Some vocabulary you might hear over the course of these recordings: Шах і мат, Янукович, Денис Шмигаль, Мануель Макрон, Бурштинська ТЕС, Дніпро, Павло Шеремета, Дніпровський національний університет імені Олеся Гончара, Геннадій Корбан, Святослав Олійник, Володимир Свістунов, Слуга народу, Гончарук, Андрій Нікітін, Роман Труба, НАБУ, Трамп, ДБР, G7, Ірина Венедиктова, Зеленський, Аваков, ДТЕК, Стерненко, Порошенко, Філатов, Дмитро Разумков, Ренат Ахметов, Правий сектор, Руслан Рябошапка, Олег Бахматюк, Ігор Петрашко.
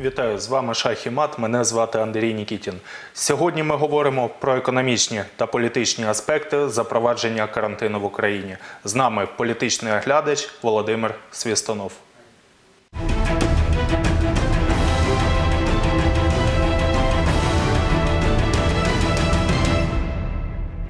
Вітаю, з вами «Шах і мат», мене звати Андрій Нікітін. Сьогодні ми говоримо про економічні та політичні аспекти запровадження карантину в Україні. З нами політичний оглядач Володимир Свістунов.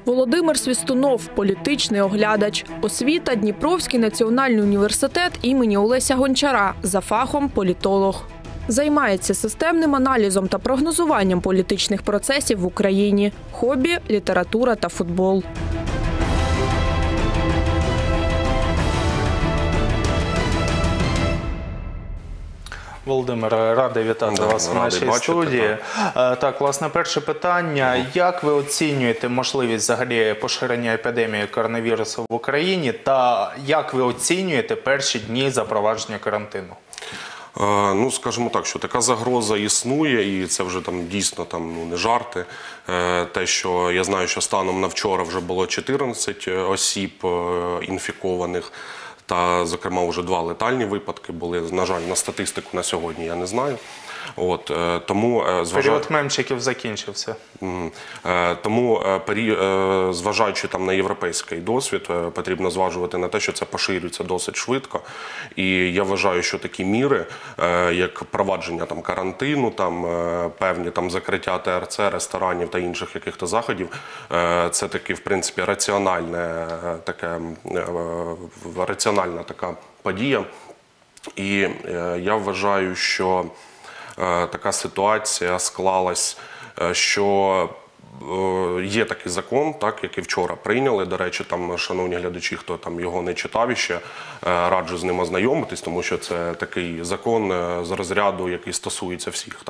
Володимир Свістунов – політичний оглядач. Освіта – Дніпровський національний університет імені Олеся Гончара, за фахом – політолог. Займається системним аналізом та прогнозуванням політичних процесів в Україні. Хобі – література та футбол. Володимир, радий вітати вас в нашій студії. Так, власне, перше питання. Як ви оцінюєте можливість взагалі поширення епідемії коронавірусу в Україні та як ви оцінюєте перші дні запровадження карантину? Ну, скажімо так, що така загроза існує, і це вже там дійсно не жарти. Те, що я знаю, що станом на вчора вже було 14 осіб інфікованих, та, зокрема, вже 2 летальні випадки були. На жаль, на статистику на сьогодні я не знаю. Період мемчиків закінчився. Тому, зважаючи на європейський досвід, потрібно зважувати на те, що це поширюється досить швидко. І я вважаю, що такі міри, як провадження карантину, певні закриття ТРЦ, ресторанів та інших яких-то заходів, це таки, в принципі, раціональна така подія. І я вважаю, що така ситуація склалась, що є такий закон, який вчора прийняли. До речі, шановні глядачі, хто його не читав іще, раджу з ним ознайомитись, тому що це такий закон з розряду, який стосується всіх.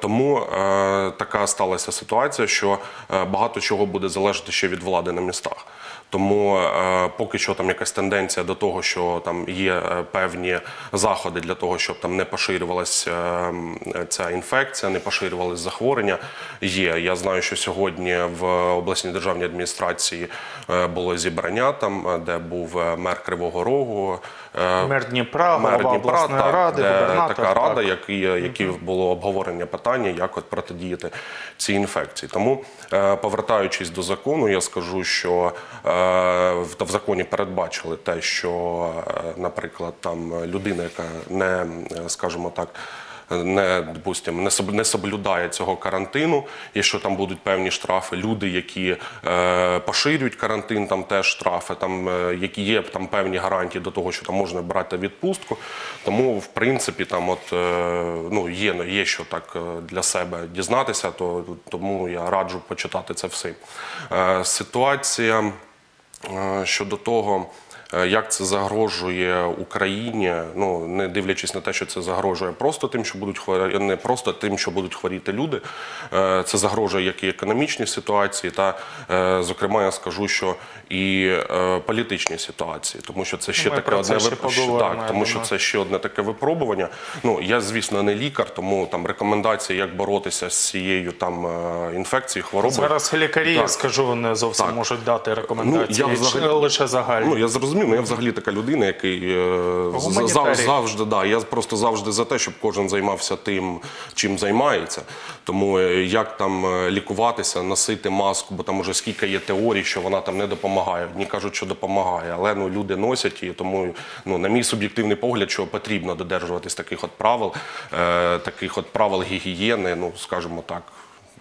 Тому така сталася ситуація, що багато чого буде залежати ще від влади на містах. Тому поки що якась тенденція до того, що є певні заходи для того, щоб не поширювалася ця інфекція, не поширювалися захворювання, є. Я знаю, що сьогодні в обласній державній адміністрації було зібрання, де був мер Кривого Рогу, мер Дніпра, голова обласної ради, губернатор. Така рада, які було обговорення питання, як протидіяти цій інфекції. Тому, повертаючись до закону, я скажу, що в законі передбачили те, що, наприклад, людина, яка не, скажімо так, не соблюдає цього карантину, і що там будуть певні штрафи. Люди, які поширюють карантин, там теж штрафи, які є певні гарантії до того, що там можна брати відпустку. Тому, в принципі, є що для себе дізнатися, тому я раджу почитати це все. Ситуація щодо того, як це загрожує Україні, не дивлячись на те, що це загрожує не просто тим, що будуть хворіти люди, це загрожує як і економічній ситуації, та, зокрема, я скажу, що і політичній ситуації, тому що це ще одне таке випробування. Я, звісно, не лікар, тому рекомендації, як боротися з цією інфекцією, хворобою. Зараз лікарі, скажу, не зовсім можуть дати рекомендації, лише загальні. Я зрозумів. Я взагалі така людина, який завжди за те, щоб кожен займався тим, чим займається. Тому як лікуватися, носити маску, бо там уже скільки є теорій, що вона не допомагає. Одні кажуть, що допомагає, але люди носять її, тому на мій суб'єктивний погляд, що потрібно додержуватись таких от правил гігієни, скажімо так.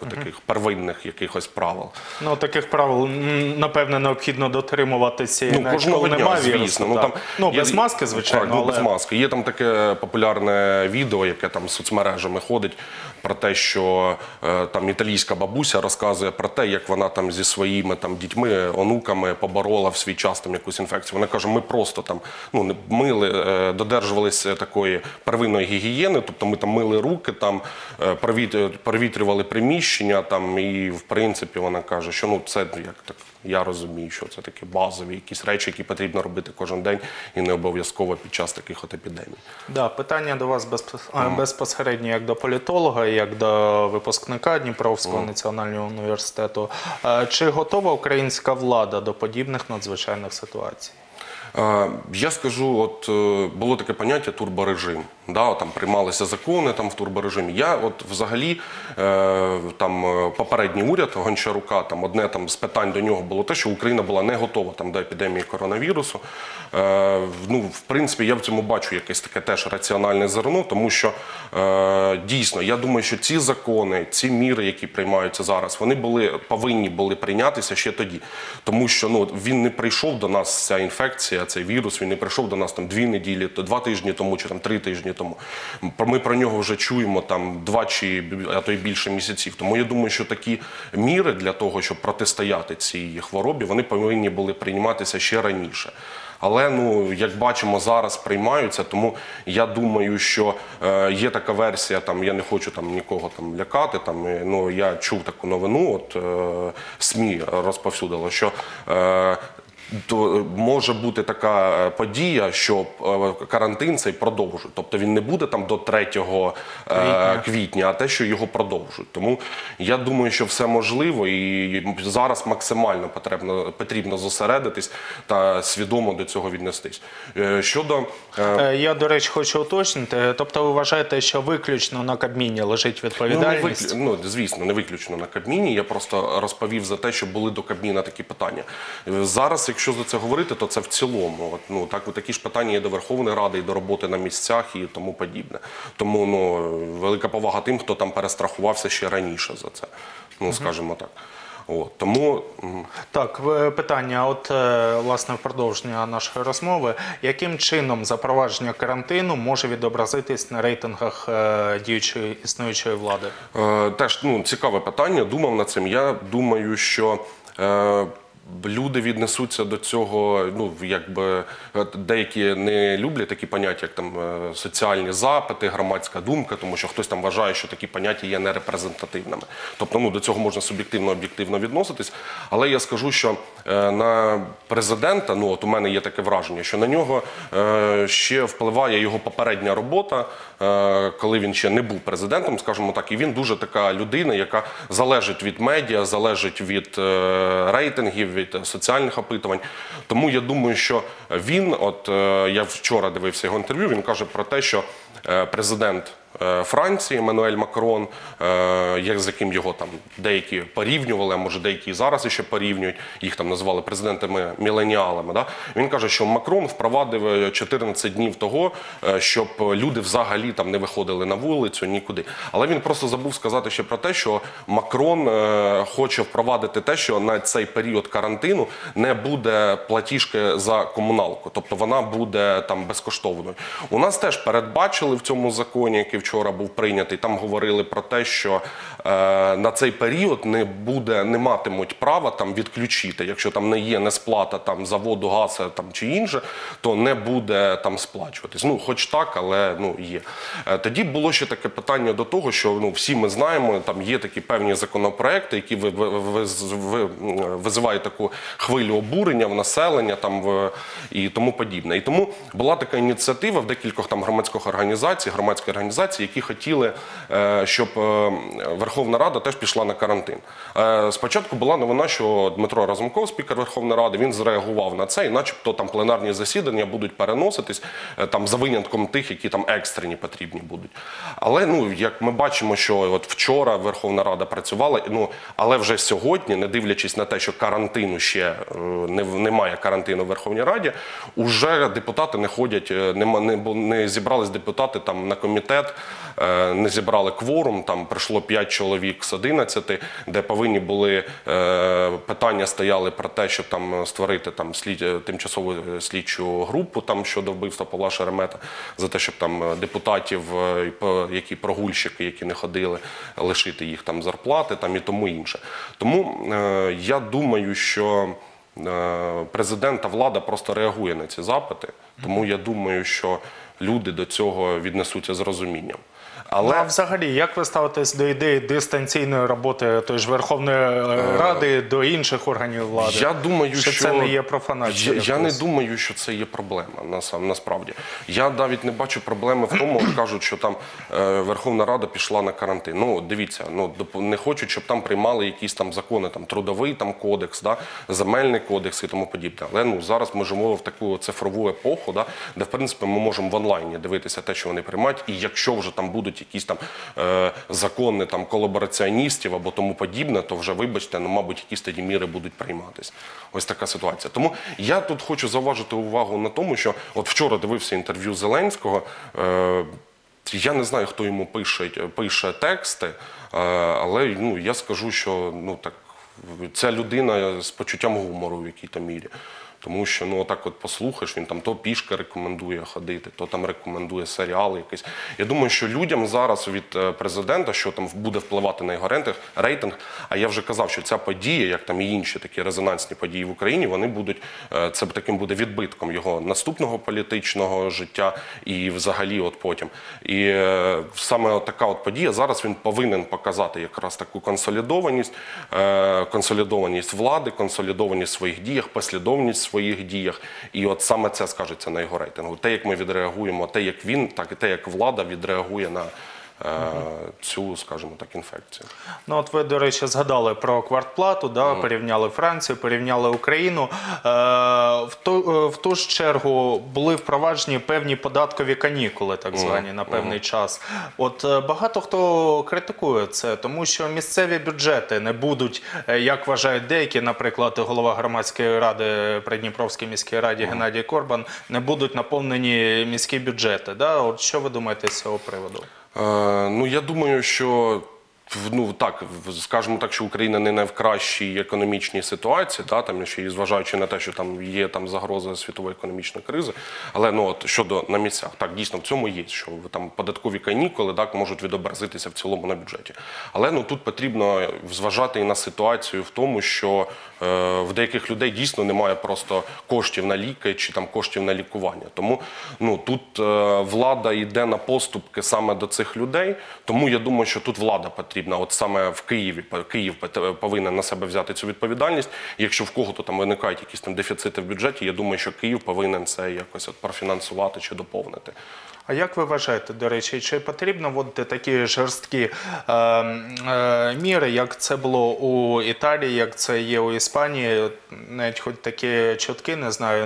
Таких первинних якихось правил. Ну, таких правил, напевне, необхідно дотримуватися. Ну, кожного дня, звісно. Ну, без маски, звичайно. Без маски. Є там таке популярне відео, яке там соцмережами ходить, про те, що там італійська бабуся розказує про те, як вона там зі своїми дітьми, онуками поборола в свій час там якусь інфекцію. Вона каже, ми просто додержувалися такої первинної гігієни, тобто ми мили руки, провітрювали приміщення, підвищення там, і в принципі вона каже, що ну це як так. Я розумію, що це такі базові якісь речі, які потрібно робити кожен день і не обов'язково під час таких от епідемій. Да, питання до вас безпосередньо як до політолога, як до випускника Дніпровського національного університету. Чи готова українська влада до подібних надзвичайних ситуацій? Я скажу, от було таке поняття турборежим. Да, там приймалися закони там в турборежимі. Я от взагалі там попередній уряд Гончарука, там одне там з питань до нього було те, що Україна була не готова там до епідемії коронавірусу. Ну, в принципі, я в цьому бачу якесь таке теж раціональне зерно, тому що дійсно, я думаю, що ці закони, ці міри, які приймаються зараз, вони повинні були прийнятися ще тоді. Тому що, ну, він не прийшов до нас, ця інфекція, цей вірус, він не прийшов до нас там 2 неділі, 2 тижні тому чи там 3 тижні тому. Ми про нього вже чуємо там 2 чи більше місяців. Тому я думаю, що такі міри для того, щоб протистояти цій хворобі, вони повинні були прийматися ще раніше. Але, ну, як бачимо, зараз приймаються, тому я думаю, що є така версія, там, я не хочу там, нікого там, лякати, там, ну, я чув таку новину, от, СМІ розповсюдило, що то може бути така подія, що карантин цей продовжують. Тобто він не буде там до 3 квітня, а те, що його продовжують. Тому я думаю, що все можливо і зараз максимально потрібно зосередитись та свідомо до цього віднестись. Щодо... Я, до речі, хочу уточнити. Тобто ви вважаєте, що виключно на Кабміні лежить відповідальність? Ну, звісно, не виключно на Кабміні. Я просто розповів за те, що були до Кабміна такі питання. Зараз, якщо за це говорити, то це в цілому. От, ну, так, такі ж питання є до Верховної Ради, і до роботи на місцях, і тому подібне. Тому, ну, велика повага тим, хто там перестрахувався ще раніше за це, ну, скажімо так. От, тому... Так, питання, от, власне, в продовження нашої розмови. Яким чином запровадження карантину може відобразитись на рейтингах діючої, існуючої влади? Теж, ну, цікаве питання, думав над цим. Я думаю, що... Люди віднесуться до цього, ну, якби, деякі не люблять такі поняття, як там соціальні запити, громадська думка, тому що хтось там вважає, що такі поняття є нерепрезентативними. Тобто, ну, до цього можна суб'єктивно-об'єктивно відноситись, але я скажу, що на президента, ну, от у мене є таке враження, що на нього ще впливає його попередня робота, коли він ще не був президентом, скажімо так, і він дуже така людина, яка залежить від медіа, залежить від рейтингів, від соціальних опитувань. Тому я думаю, що він, от я вчора дивився його інтерв'ю, він каже про те, що президент Франції Мануель Макрон, з яким його там деякі порівнювали, а може деякі і зараз ще порівнюють, їх там назвали президентами-міленіалами, да? Він каже, що Макрон впровадив 14 днів того, щоб люди взагалі там не виходили на вулицю, нікуди. Але він просто забув сказати ще про те, що Макрон хоче впровадити те, що на цей період карантину не буде платіжки за комуналку, тобто вона буде там безкоштовною. У нас теж передбачили в цьому законі, який вчора був прийнятий, там говорили про те, що на цей період не матимуть права там відключити. Якщо там не є несплата там за воду, газ там чи інше, то не буде там сплачуватись. Ну, хоч так, але, ну, є. Тоді було ще таке питання до того, що, ну, всі ми знаємо, там є такі певні законопроекти, які визивають таку хвилю обурення в населення там і тому подібне. І тому була така ініціатива в декількох там громадських організацій, які хотіли, щоб Верховна Рада теж пішла на карантин. Спочатку була новина, що Дмитро Разумков, спікер Верховної Ради, він зреагував на це, і начебто там пленарні засідання будуть переноситись там за винятком тих, які там екстрені потрібні будуть. Але, ну, як ми бачимо, що от вчора Верховна Рада працювала, ну, але вже сьогодні, не дивлячись на те, що карантину ще немає карантину в Верховній Раді, уже депутати не ходять, не зібрались депутати там на комітет, не зібрали кворум, там прийшло 5 чоловік з 11, де повинні були, питання стояли про те, щоб там створити там тимчасову слідчу групу там щодо вбивства Павла Шеремета, за те, щоб там депутатів, які прогульщики, які не ходили, лишити їх там зарплати там і тому інше. Тому я думаю, що президент та влада просто реагує на ці запити, тому я думаю, що люди до цього віднесуться з розумінням. Але... А взагалі, як ви ставитесь до ідеї дистанційної роботи тої ж Верховної Ради до інших органів влади? Я думаю, що це не є профанація. Я не думаю, що це є проблема, насправді. Я навіть не бачу проблеми в тому, кажуть, що там Верховна Рада пішла на карантин. Ну, дивіться, не хочуть, щоб там приймали якісь там закони, там, трудовий там кодекс, земельний кодекс і тому подібне. Але, ну, зараз ми живемо в таку цифрову епоху, де, в принципі, ми можемо в онлайні дивитися те, що вони приймають, і якщо вже там будуть якісь там закони колабораціоністів або тому подібне, то вже, вибачте, ну, мабуть, якісь тоді міри будуть прийматися. Ось така ситуація. Тому я тут хочу зауважити увагу на тому, що от вчора дивився інтерв'ю Зеленського, я не знаю, хто йому пише тексти, але, ну, я скажу, що, ну, так, ця людина з почуттям гумору в якій-то мірі. Тому що, ну, отак от послухаєш, він там то пішки рекомендує ходити, то там рекомендує серіали якісь. Я думаю, що людям зараз від президента, що там буде впливати на його рейтинг, а я вже казав, що ця подія, як там і інші такі резонансні події в Україні, вони будуть, це таким буде відбитком його наступного політичного життя і взагалі от потім. І саме от така от подія, зараз він повинен показати якраз таку консолідованість, консолідованість влади, консолідованість в своїх діях, послідовність своїх діях, і от саме це скажеться на його рейтингу. Те, як ми відреагуємо, те, як він, так і те, як влада відреагує на цю, скажімо так, інфекцію. Ну от ви, до речі, згадали про квартплату, порівняли Францію, порівняли Україну. В ту ж чергу були впроваджені певні податкові канікули, так звані, на певний час. От багато хто критикує це, тому що місцеві бюджети не будуть, як вважають деякі, наприклад, голова громадської ради при Дніпровській міській раді Геннадій Корбан, не будуть наповнені міські бюджети. От що ви думаєте з цього приводу? Ну, я думаю, що, ну, так, скажімо так, що Україна не в кращій економічній ситуації, там, ще і зважаючи на те, що там є там загроза світової економічної кризи, але, ну, от, щодо на місцях, так, дійсно, в цьому є, що там податкові канікули, так, можуть відобразитися в цілому на бюджеті. Але, ну, тут потрібно зважати і на ситуацію в тому, що в деяких людей дійсно немає просто коштів на ліки чи там коштів на лікування. Тому, ну, тут влада йде на поступки саме до цих людей, тому я думаю, що тут влада потрібна, от саме в Києві, Київ повинен на себе взяти цю відповідальність. Якщо в кого-то там виникають якісь там дефіцити в бюджеті, я думаю, що Київ повинен це якось от профінансувати чи доповнити. А як ви вважаєте, до речі, чи потрібно вводити такі жорсткі міри, як це було у Італії, як це є у Іспанії? Навіть хоч такі чутки, не знаю,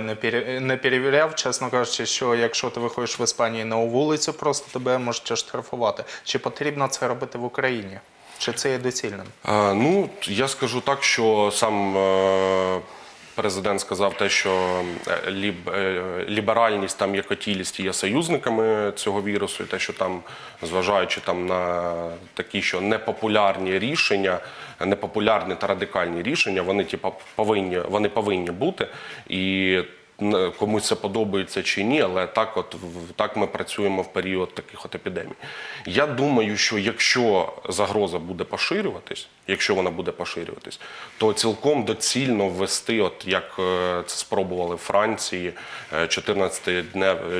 не перевіряв, чесно кажучи, що якщо ти виходиш в Іспанії на вулицю, просто тебе можуть штрафувати. Чи потрібно це робити в Україні? Чи це є доцільним? Ну, я скажу так, що сам... Президент сказав те, що ліберальність там як отілість є союзниками цього вірусу, і те, що там, зважаючи там на такі, що непопулярні рішення, непопулярні та радикальні рішення, вони типа повинні бути, і комусь це подобається чи ні, але так от так ми працюємо в період таких от епідемій. Я думаю, що якщо загроза буде поширюватись, якщо вона буде поширюватись, то цілком доцільно ввести, от як це спробували в Франції, 14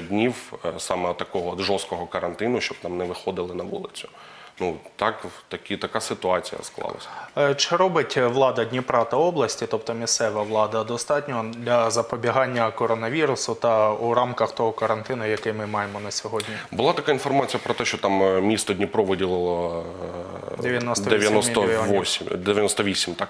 днів саме такого жорсткого карантину, щоб там не виходили на вулицю. Ну, так, така ситуація склалася. Чи робить влада Дніпра та області, тобто місцева влада, достатньо для запобігання коронавірусу та у рамках того карантину, який ми маємо на сьогодні? Була така інформація про те, що там місто Дніпро виділило 98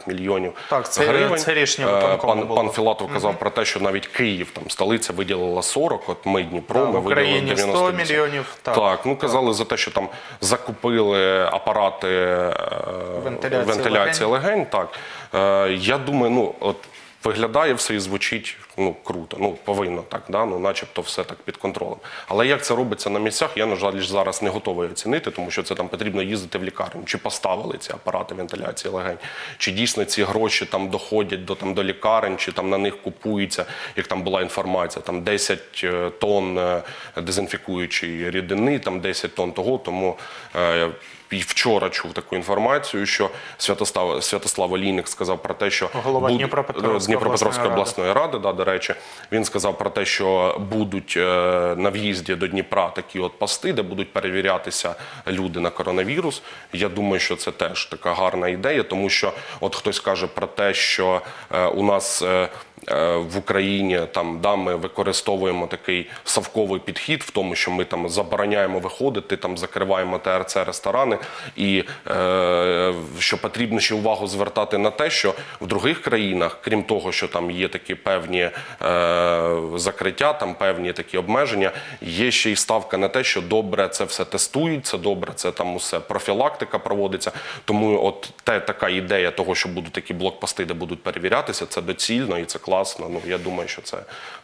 мільйонів гривень. Це рішення виконкому було. Пан Філатов казав про те, що навіть Київ, там, столиця, виділила 40, от ми Дніпро, ми виділили 98. В Україні 100 мільйонів. Так, ну, казали за те, що там закупили апарати вентиляції легень. Я думаю, виглядає все і звучить круто, повинно так, начебто все так під контролем. Але як це робиться на місцях, я, на жаль, зараз не готовий оцінити, тому що це там потрібно їздити в лікарню. Чи поставили ці апарати вентиляції легень, чи дійсно ці гроші там доходять до лікарень, чи там на них купується, як там була інформація, там 10 тонн дезінфікуючої рідини, там 10 тонн того, тому... вчора чув таку інформацію, що Святослав Олійник сказав про те, що голова Дніпропетровської обласної ради, до речі, він сказав про те, що будуть на в'їзді до Дніпра такі от пости, де будуть перевірятися люди на коронавірус. Я думаю, що це теж така гарна ідея, тому що от хтось каже про те, що у нас в Україні там, да, ми використовуємо такий совковий підхід в тому, що ми там забороняємо виходити, там закриваємо ТРЦ, ресторани, і що потрібно ще увагу звертати на те, що в других країнах, крім того, що там є такі певні закриття, там певні такі обмеження, є ще й ставка на те, що добре це все тестують, це добре, це там усе профілактика проводиться. Тому от така ідея того, що будуть такі блокпости, де будуть перевірятися, це доцільно і це класно. Ну, я думаю, що це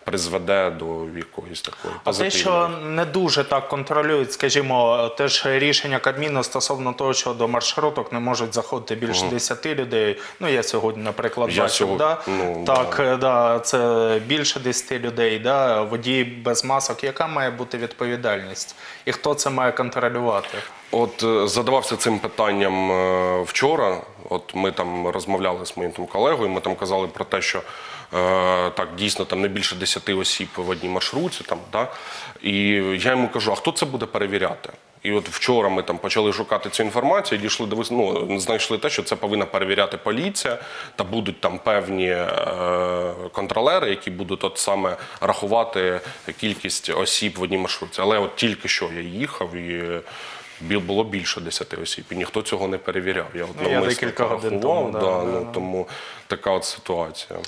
призведе до якоїсь такої позитивної. А те, що не дуже так контролюють, скажімо, теж рішення Кабміну стосовно того, що до маршруток не можуть заходити більше 10 людей. Ну, я сьогодні, наприклад, бачив, да? Ну, так, да. Да, це більше 10 людей, да? Водії без масок. Яка має бути відповідальність? І хто це має контролювати? От задавався цим питанням вчора. От ми там розмовляли з моїм там колегою, ми там казали про те, що так, дійсно, там не більше 10 осіб в одній маршрутці, там, да? І я йому кажу, а хто це буде перевіряти? І от вчора ми там почали шукати цю інформацію, дійшли до знайшли те, що це повинна перевіряти поліція, та будуть там певні контролери, які будуть от саме рахувати кількість осіб в одній маршрутці. Але от тільки що я їхав і було більше 10 осіб, і ніхто цього не перевіряв. Я навмисно порахував, тому така от ситуація.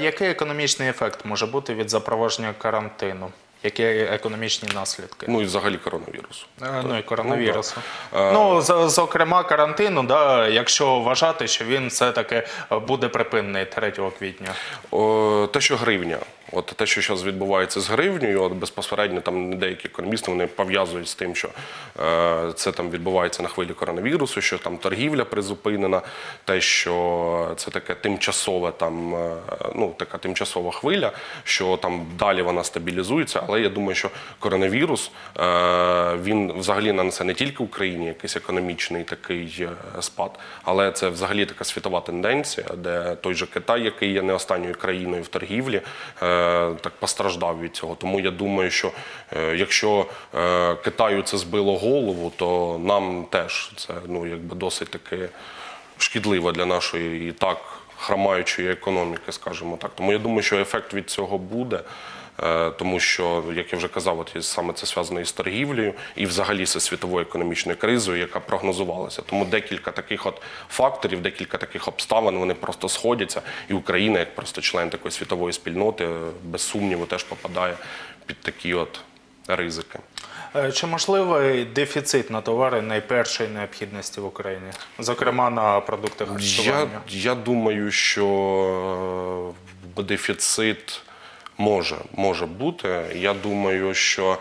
Який економічний ефект може бути від запровадження карантину? Які економічні наслідки? Ну і взагалі коронавірусу. Ну і коронавірусу. Ну, зокрема, карантину, якщо вважати, що він все-таки буде припинений 3 квітня. Те, що гривня. От те, що зараз відбувається з гривнею, от безпосередньо там деякі економісти, вони пов'язують з тим, що це там відбувається на хвилі коронавірусу, що там торгівля призупинена, те, що це таке тимчасове там, ну, така тимчасова хвиля, що там далі вона стабілізується, але я думаю, що коронавірус, він взагалі нанесе не тільки Україні якийсь економічний такий спад, але це взагалі така світова тенденція, де той же Китай, який є не останньою країною в торгівлі, так постраждав від цього. Тому я думаю, що якщо Китаю це збило голову, то нам теж це, ну, якби досить таки шкідливо для нашої і так хромаючої економіки, скажімо так. Тому я думаю, що ефект від цього буде, тому що, як я вже казав, от саме це зв'язано із торгівлею і взагалі з світовою економічною кризою, яка прогнозувалася. Тому декілька таких от факторів, декілька таких обставин, вони просто сходяться, і Україна, як просто член такої світової спільноти, без сумніву теж попадає під такі от ризики. Чи можливий дефіцит на товари найпершої необхідності в Україні? Зокрема, на продукти харчування? Я думаю, що дефіцит може бути. Я думаю, що,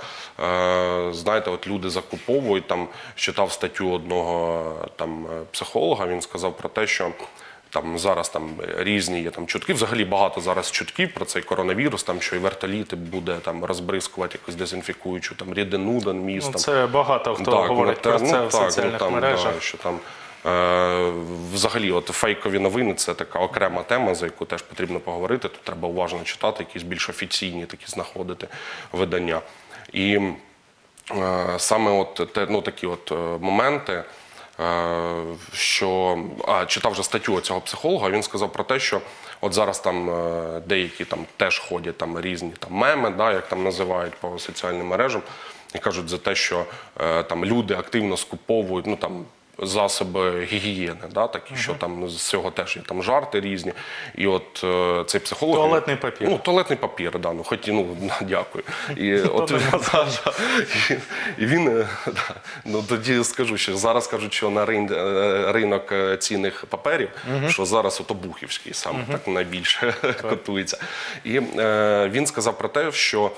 знаєте, от люди закуповують, там, читав статтю одного там психолога, він сказав про те, що там зараз там різні є там чутки, взагалі багато зараз чутків про цей коронавірус, там що і вертоліти буде там розбризкувати якусь дезінфікуючу там рідину до міст. Ну, це багато хто говорить про це в соціальних мережах. Що там взагалі от фейкові новини – це така окрема тема, за яку теж потрібно поговорити. Тут треба уважно читати, якісь більш офіційні такі знаходити видання. І саме от такі от моменти, що читав вже статтю цього психолога, він сказав про те, що от зараз там деякі там теж ходять там різні там меми, да, як там називають по соціальним мережам, і кажуть за те, що там люди активно скуповують, ну там засоби гігієни, да, такі, що там з цього теж є там жарти різні. І от цей психолог... Туалетний папір. Ну, туалетний папір, да, ну, хоч, ну, дякую. І от він, ну, тоді скажу, що зараз кажуть, що на ринок цінних паперів, що зараз от обухівський саме так найбільше котується. І він сказав про те, що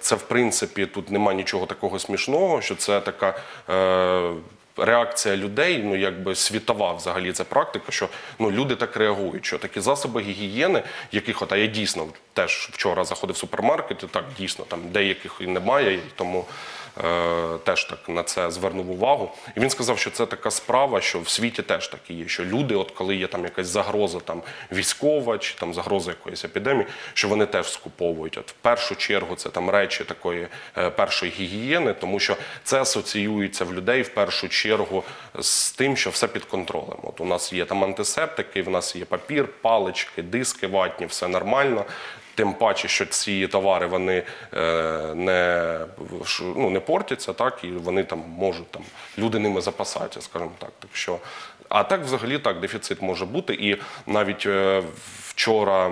це, в принципі, тут нема нічого такого смішного, що це така реакція людей, ну, якби світова взагалі ця практика, що, ну, люди так реагують, що такі засоби гігієни, яких, от, а я дійсно теж вчора заходив в супермаркет, і так, дійсно, там деяких і немає, тому теж так на це звернув увагу. І він сказав, що це така справа, що в світі теж такі є, що люди, от коли є там якась загроза там військова чи там загроза якоїсь епідемії, що вони теж скуповують. От в першу чергу це там речі такої першої гігієни, тому що це асоціюється в людей в першу чергу з тим, що все під контролем. От у нас є там антисептики, в нас є папір, палички, диски ватні, все нормально. Тим паче, що ці товари, вони не портяться, так, і вони там можуть, там, люди ними запасаються, скажімо так. Так що, а так взагалі так, дефіцит може бути, і навіть вчора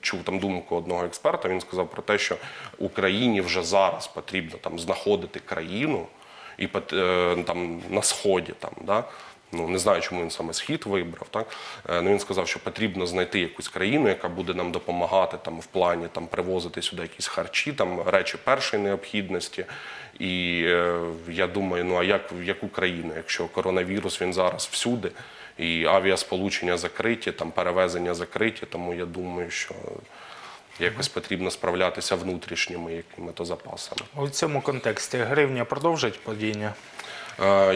чув там думку одного експерта, він сказав про те, що Україні вже зараз потрібно там знаходити країну і там на сході, там, да? Ну, не знаю, чому він саме Схід вибрав, так? Ну, він сказав, що потрібно знайти якусь країну, яка буде нам допомагати там, в плані там, привозити сюди якісь харчі, там, речі першої необхідності. І я думаю, ну а як, в яку країну, якщо коронавірус, він зараз всюди, і авіасполучення закриті, там, перевезення закриті, тому я думаю, що якось потрібно справлятися внутрішніми якими-то запасами. У цьому контексті гривня продовжить падіння?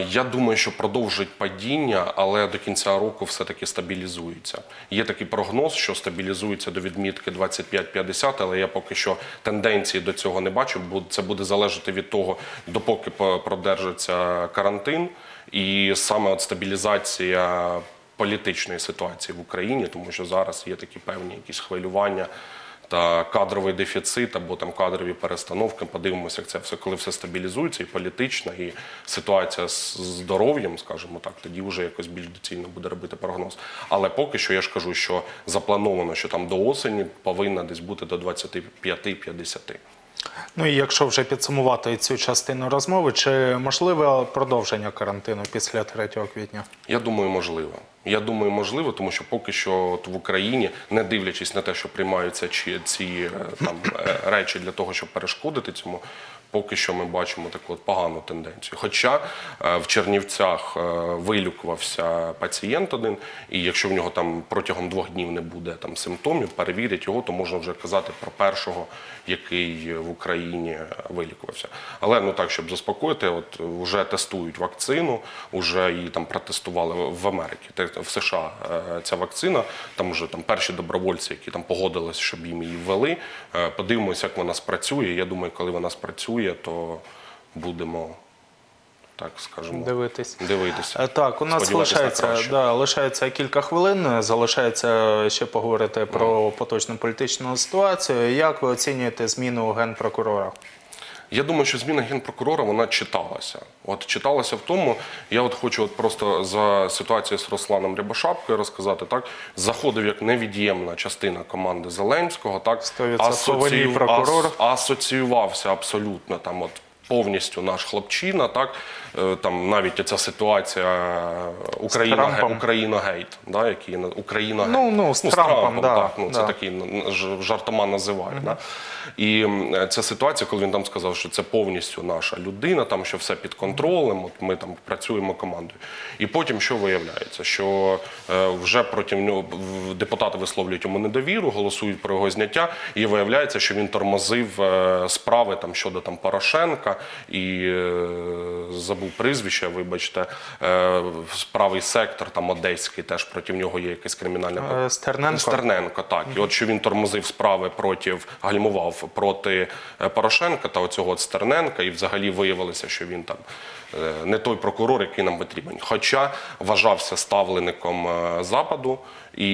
Я думаю, що продовжить падіння, але до кінця року все-таки стабілізується. Є такий прогноз, що стабілізується до відмітки 25-50, але я поки що тенденції до цього не бачу. Це буде залежати від того, допоки продержиться карантин і саме от стабілізація політичної ситуації в Україні, тому що зараз є такі певні якісь хвилювання та кадровий дефіцит або там кадрові перестановки. Подивимося, як це все, коли все стабілізується, і політична, і ситуація з здоров'ям, скажімо так, тоді вже якось більш доцільно буде робити прогноз. Але поки що я ж кажу, що заплановано, що там до осені повинна десь бути до 25-50. Ну і якщо вже підсумувати цю частину розмови, чи можливе продовження карантину після 3 квітня? Я думаю, можливо. Я думаю, можливо, тому що поки що в Україні, не дивлячись на те, що приймаються ці там, речі для того, щоб перешкодити цьому, поки що ми бачимо таку от погану тенденцію. Хоча в Чернівцях вилікувався пацієнт один, і якщо в нього там протягом 2 днів не буде там, симптомів, перевірять його, то можна вже казати про першого, який в Україні вилікувався. Але ну так, щоб заспокоїти, от вже тестують вакцину, вже її там протестували в Америці. В США ця вакцина, там вже там, перші добровольці, які там погодилися, щоб їм її ввели. Подивимося, як вона спрацює. Я думаю, коли вона спрацює, то будемо, так скажемо, дивитися. Так, у нас лишається кілька хвилин, залишається ще поговорити про поточну політичну ситуацію. Як ви оцінюєте зміну генпрокурора? Я думаю, що зміна генпрокурора, вона читалася. От читалася в тому, я от хочу от просто за ситуацію з Русланом Рябошапкою розказати, так, заходив як невід'ємна частина команди Зеленського, так, асоціювався абсолютно там от повністю наш хлопчина, так, там навіть ця ситуація Україна-гейт, да, який Україна-гейт. З Трампом, да, так, ну, да. Це такий жартома називають, да. І ця ситуація, коли він там сказав, що це повністю наша людина, там що все під контролем, от ми там працюємо командою. І потім що виявляється, що вже проти нього депутати висловлюють йому недовіру, голосують про його зняття, і виявляється, що він тормозив справи там щодо там Порошенка і забув прізвище, вибачте, Правий сектор, там одеський, теж проти нього є якесь кримінальне... Стерненко, так. І от що він тормозив справи проти, гальмував проти Порошенка та оцього от Стерненка, і взагалі виявилося, що він там не той прокурор, який нам потрібен. Хоча вважався ставленником Западу, і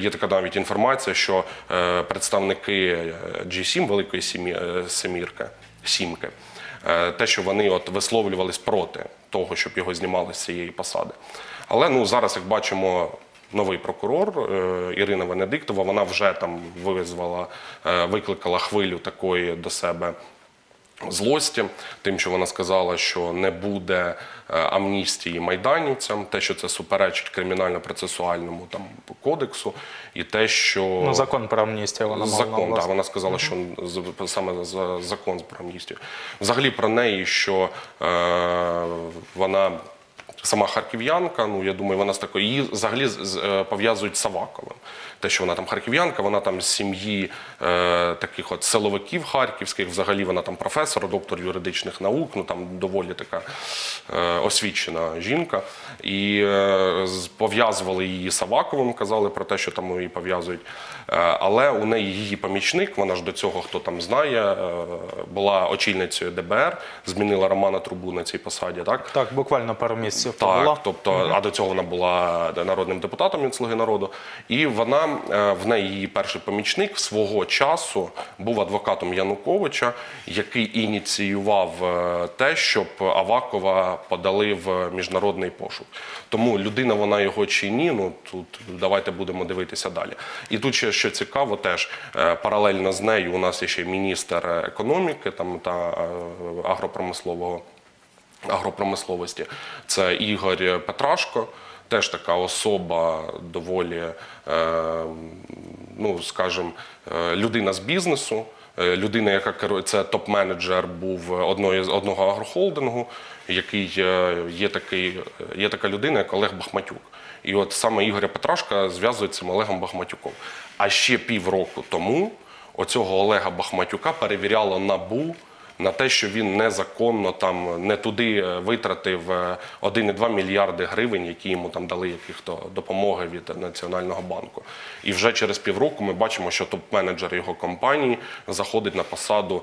є така навіть інформація, що представники G7, Великої Сімки, те, що вони от висловлювались проти того, щоб його знімали з цієї посади. Але ну, зараз, як бачимо, новий прокурор Ірина Венедиктова, вона вже там викликала хвилю такої до себе злості, тим, що вона сказала, що не буде амністії майданівцям, те, що це суперечить кримінально-процесуальному там, кодексу, і те, що... Ну, закон про амністію вона мала. Закон, так, вона сказала, що саме закон про амністію. Взагалі про неї, що вона... сама харків'янка, ну я думаю, вона з такої, її взагалі пов'язують з Аваковим. Те, що вона там харків'янка, вона там з сім'ї таких от силовиків харківських, взагалі вона там професор, доктор юридичних наук, ну там доволі така освічена жінка. І пов'язували її з Аваковим, казали про те, що там її пов'язують. Але у неї її помічник, вона ж до цього, хто там знає, була очільницею ДБР, змінила Романа Трубу на цій посаді, так? Так, буквально пару місяців побула. Тобто, а до цього вона була народним депутатом від «Слуги народу». І вона, в неї її перший помічник свого часу був адвокатом Януковича, який ініціював те, щоб Авакова подали в міжнародний пошук. Тому людина вона його чи ні, ну тут давайте будемо дивитися далі. І тут ще, що цікаво, теж паралельно з нею у нас є ще міністр економіки там, та агропромисловості. Це Ігор Петрашко, теж така особа доволі, ну, скажімо, людина з бізнесу, людина, яка керує, це топ-менеджер був одного агрохолдингу, який є така людина, як Олег Бахматюк. І от саме Ігоря Петрашка зв'язують з цим Олегом Бахматюком. А ще півроку тому оцього Олега Бахматюка перевіряло НАБУ на те, що він незаконно там, не туди витратив 1,2 мільярди гривень, які йому там дали якихось допомоги від Національного банку. І вже через півроку ми бачимо, що топ-менеджер його компанії заходить на посаду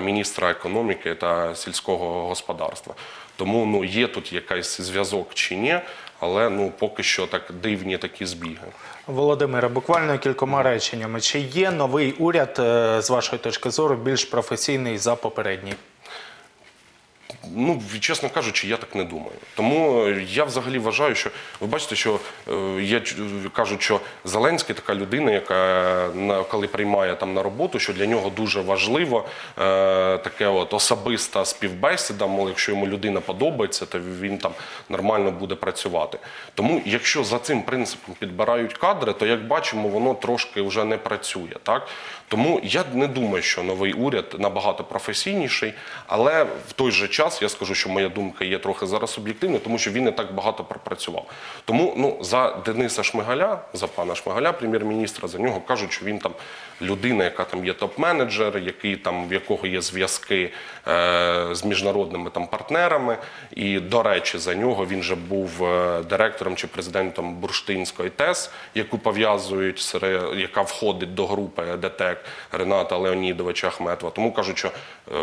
міністра економіки та сільського господарства. Тому ну, є тут якийсь зв'язок чи ні, але ну, поки що так дивні такі збіги. Володимире, буквально кількома реченнями. Чи є новий уряд, з вашої точки зору, більш професійний за попередній? Ну, чесно кажучи, я так не думаю. Тому я взагалі вважаю, що... Ви бачите, що я кажу, що Зеленський така людина, яка, коли приймає там на роботу, що для нього дуже важливо таке от особиста співбесіда, мол, якщо йому людина подобається, то він там нормально буде працювати. Тому, якщо за цим принципом підбирають кадри, то, як бачимо, воно трошки вже не працює, так? Тому я не думаю, що новий уряд набагато професійніший, але в той же час я скажу, що моя думка є трохи зараз суб'єктивною, тому що він не так багато пропрацював. Тому ну, за Дениса Шмигаля, за пана Шмигаля, прем'єр-міністра, за нього кажуть, що він там людина, яка там є топ-менеджер, який там, в якого є зв'язки з міжнародними там партнерами. І, до речі, за нього він же був директором чи президентом Бурштинської ТЕС, яку пов'язують, яка входить до групи ДТЕК Рената Леонідовича Ахметова. Тому кажуть, що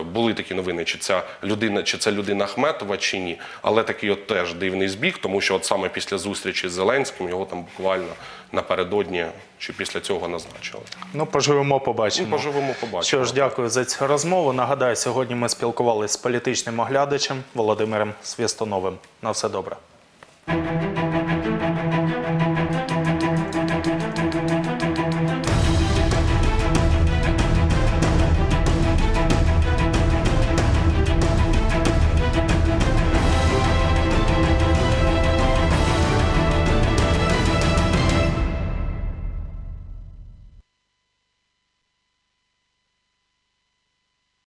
були такі новини, чи ця людина, чи це людина Ахметова, чи ні. Але такий от теж дивний збіг, тому що от саме після зустрічі з Зеленським його там буквально напередодні чи після цього назначили. Ну, поживемо, побачимо. Що ж, дякую за цю розмову. Нагадаю, сьогодні ми спілкувалися з політичним оглядачем Володимиром Свістуновим. На все добре.